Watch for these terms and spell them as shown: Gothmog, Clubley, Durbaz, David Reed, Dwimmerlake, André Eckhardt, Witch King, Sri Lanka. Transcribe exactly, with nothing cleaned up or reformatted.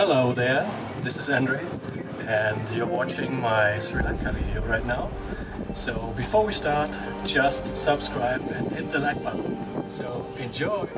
Hello there, this is Andre and you're watching my Sri Lanka video right now. So before we start, just subscribe and hit the like button. So enjoy!